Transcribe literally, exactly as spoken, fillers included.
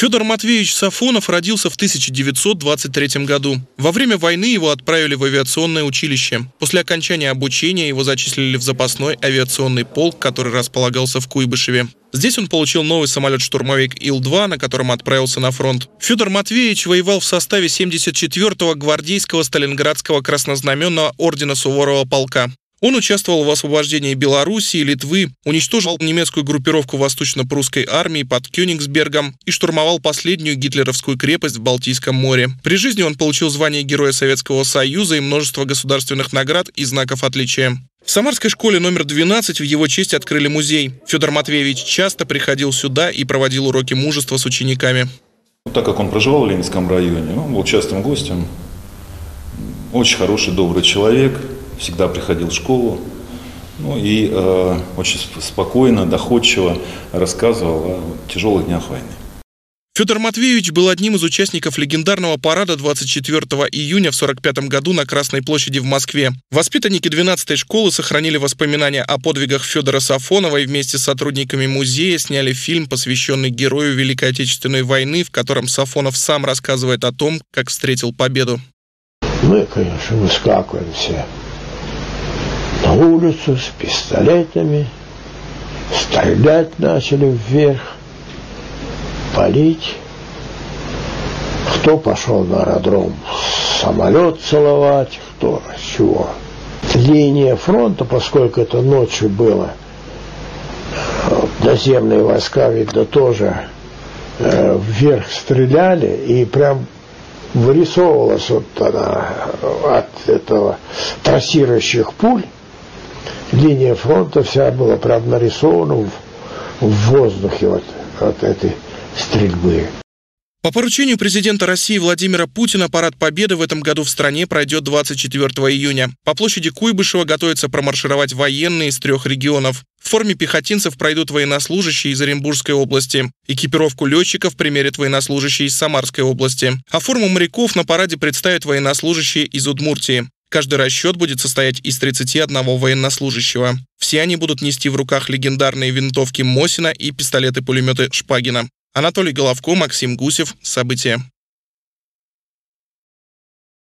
Федор Матвеевич Сафонов родился в тысяча девятьсот двадцать третьем году. Во время войны его отправили в авиационное училище. После окончания обучения его зачислили в запасной авиационный полк, который располагался в Куйбышеве. Здесь он получил новый самолет-штурмовик Ил два, на котором отправился на фронт. Федор Матвеевич воевал в составе семьдесят четвёртого гвардейского Сталинградского краснознаменного ордена Суворова полка. Он участвовал в освобождении Белоруссии, Литвы, уничтожил немецкую группировку Восточно-Прусской армии под Кёнигсбергом и штурмовал последнюю гитлеровскую крепость в Балтийском море. При жизни он получил звание Героя Советского Союза и множество государственных наград и знаков отличия. В Самарской школе номер двенадцать в его честь открыли музей. Федор Матвеевич часто приходил сюда и проводил уроки мужества с учениками. Так как он проживал в Ленинском районе, он был частым гостем, очень хороший, добрый человек. Всегда приходил в школу, ну и э, очень спокойно, доходчиво рассказывал о тяжелых днях войны. Федор Матвеевич был одним из участников легендарного парада двадцать четвёртого июня в сорок пятом году на Красной площади в Москве. Воспитанники двенадцатой школы сохранили воспоминания о подвигах Федора Сафонова и вместе с сотрудниками музея сняли фильм, посвященный герою Великой Отечественной войны, в котором Сафонов сам рассказывает о том, как встретил победу. Мы, конечно, выскакиваем все на улицу с пистолетами, стрелять начали вверх, палить. Кто пошел на аэродром самолет целовать, кто чего. Линия фронта, поскольку это ночью было, наземные войска, видно, тоже вверх стреляли, и прям вырисовывалась вот она от этого трассирующих пуль. Линия фронта вся была, правда, нарисована в, в воздухе вот, от этой стрельбы. По поручению президента России Владимира Путина парад Победы в этом году в стране пройдет двадцать четвёртого июня. По площади Куйбышева готовятся промаршировать военные из трех регионов. В форме пехотинцев пройдут военнослужащие из Оренбургской области. Экипировку летчиков примерят военнослужащие из Самарской области. А форму моряков на параде представят военнослужащие из Удмуртии. Каждый расчет будет состоять из тридцати одного военнослужащего. Все они будут нести в руках легендарные винтовки Мосина и пистолеты-пулеметы Шпагина. Анатолий Головко, Максим Гусев. События.